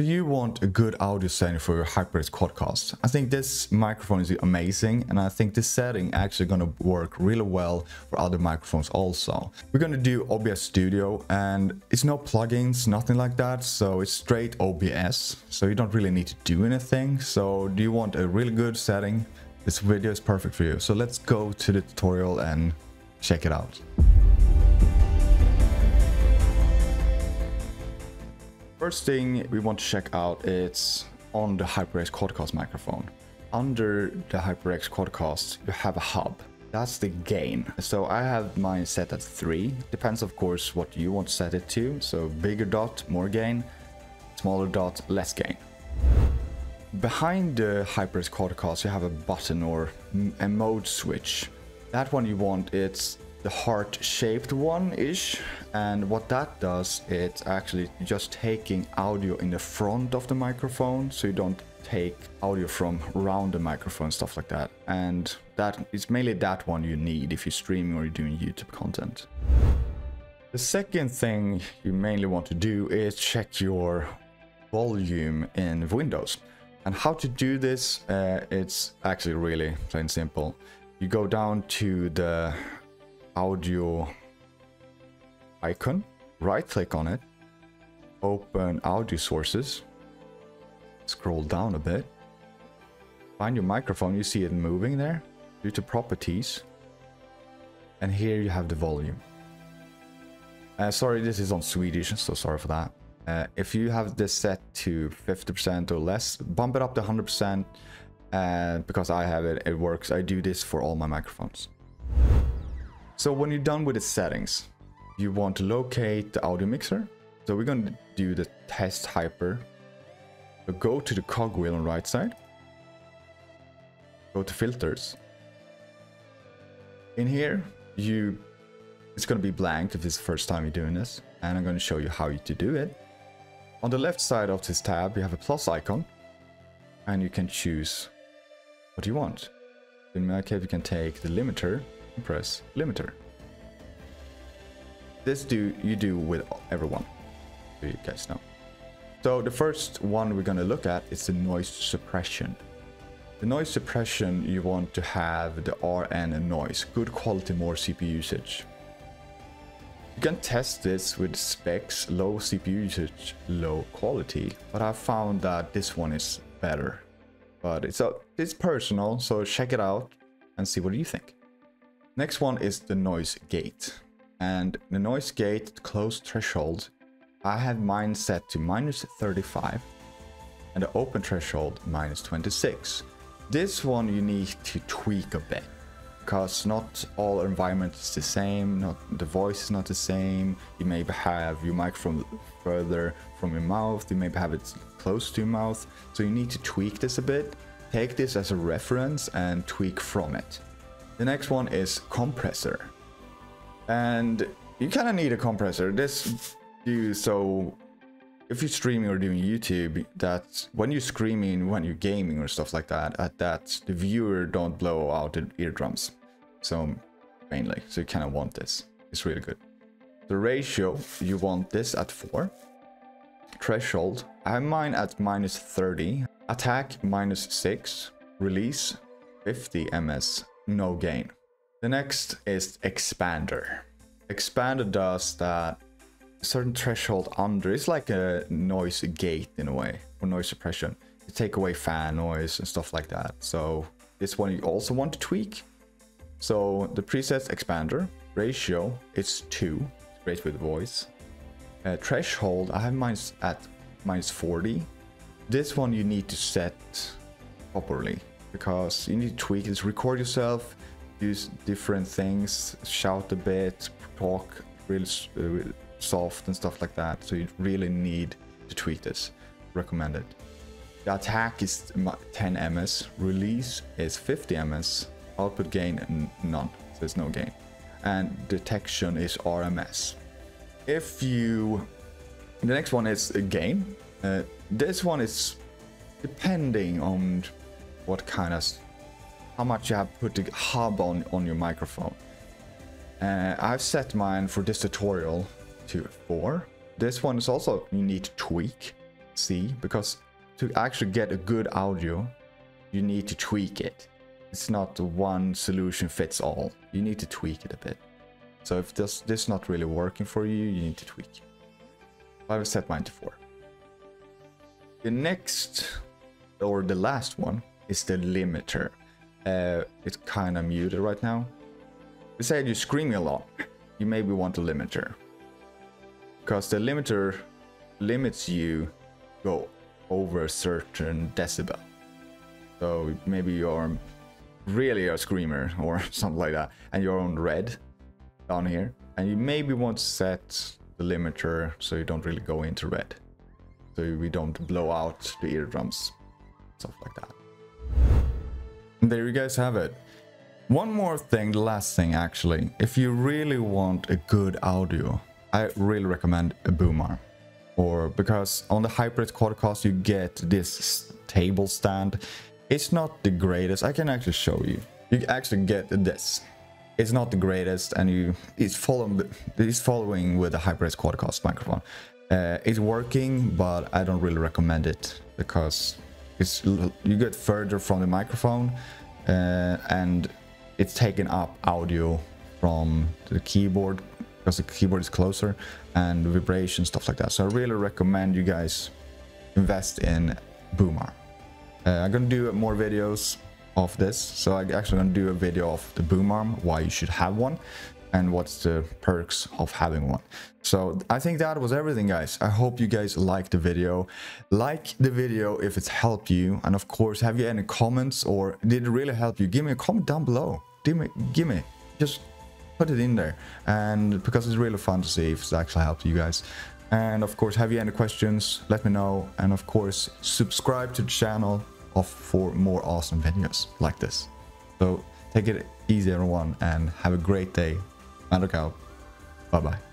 Do you want a good audio setting for your HyperX Quadcast? I think this microphone is amazing, and I think this setting actually gonna work really well for other microphones also. We're gonna do OBS Studio, and it's no plugins, nothing like that, so it's straight OBS, so you don't really need to do anything. So do you want a really good setting? This video is perfect for you. So let's go to the tutorial and check it out. First thing we want to check out is on the HyperX Quadcast microphone. Under the HyperX Quadcast, you have a hub. That's the gain. So I have mine set at 3. Depends, of course, what you want to set it to. So bigger dot, more gain. Smaller dot, less gain. Behind the HyperX Quadcast, you have a button or a mode switch. That one you want, it's the heart-shaped one-ish, and what that does, it's actually just taking audio in the front of the microphone, so you don't take audio from around the microphone, stuff like that. And that is mainly that one you need if you're streaming or you're doing YouTube content. The second thing you mainly want to do is check your volume in Windows. And how to do this, it's actually really plain simple. You go down to the audio icon, right click on it, open audio sources, scroll down a bit, find your microphone. You see it moving there, due to properties, and here you have the volume. Sorry, this is on Swedish, so sorry for that. If you have this set to 50% or less, bump it up to 100%, because I have it works. I do this for all my microphones. So when you're done with the settings, you want to locate the audio mixer. So we're going to do the test hyper. So go to the cogwheel on the right side. Go to filters. In here, it's going to be blank if it's the first time you're doing this. And I'm going to show you how to do it. On the left side of this tab, you have a plus icon. And you can choose what you want. In my case, you can take the limiter. Press limiter. This you do with everyone, so you guys know. So the first one we're going to look at is the noise suppression. The noise suppression, you want to have the RN noise, good quality, more CPU usage. You can test this with specs, low CPU usage, low quality, but I found that this one is better. But it's personal, so check it out and see what you think. Next one is the noise gate, and the noise gate closed threshold, I had mine set to -35 and the open threshold -26. This one you need to tweak a bit, because not all environment is the same, the voice is not the same. You may have your microphone further from your mouth, you may have it close to your mouth, so you need to tweak this a bit. Take this as a reference and tweak from it. The next one is compressor, and you kind of need a compressor. So if you're streaming or doing YouTube, that's when you're screaming, when you're gaming or stuff like that, the viewer don't blow out the eardrums. So mainly, so you kind of want this. It's really good. The ratio, you want this at 4. Threshold, I have mine at -30. Attack -6. Release 50 ms. No gain. The next is expander. Expander does that certain threshold under. It's like a noise gate in a way, or noise suppression. You take away fan noise and stuff like that. So this one you also want to tweak. So the presets expander ratio is 2. It's great with voice. Threshold, I have mine at -40. This one you need to set properly, because you need to tweak this. Record yourself, use different things, shout a bit, talk really soft and stuff like that. So you really need to tweak this. Recommended. The attack is 10 ms, release is 50 ms, output gain none, so there's no gain. And detection is RMS. The next one is gain. This one is depending on what kind of, how much you have put the hub on your microphone. I've set mine for this tutorial to 4. This one is also, you need to tweak. see, because to actually get a good audio, you need to tweak it. It's not one solution fits all. You need to tweak it a bit. So if this is not really working for you, you need to tweak it. I will set mine to 4. The next, or the last one, is the limiter. It's kind of muted right now. We said you're screaming a lot. You maybe want a limiter, because the limiter limits you go over a certain decibel. So maybe you're really a screamer or something like that, and you're on red down here, and you maybe want to set the limiter so you don't really go into red, so we don't blow out the eardrums, stuff like that. And there you guys have it. One more thing, the last thing actually, if you really want a good audio, I really recommend a boom arm. Because on the HyperX Quadcast you get this table stand. It's not the greatest. I can actually show you. You actually get this. It's not the greatest, and it's following with the HyperX Quadcast microphone. It's working, but I don't really recommend it, because you get further from the microphone, and it's taking up audio from the keyboard, because the keyboard is closer, and vibration, stuff like that. So I really recommend you guys invest in boom arm. I'm gonna do more videos of this, so I'm actually gonna do a video of the boom arm, why you should have one, and what's the perks of having one. So I think that was everything, guys. I hope you guys liked the video. Like the video if it's helped you, and of course, have you any comments or did it really help you? Give me a comment down below. Give me, just put it in there, and because it's really fun to see if it actually helped you guys. And of course, have you any questions, let me know. And of course, subscribe to the channel for more awesome videos like this. So take it easy, everyone, and have a great day. Madok out. Bye-bye.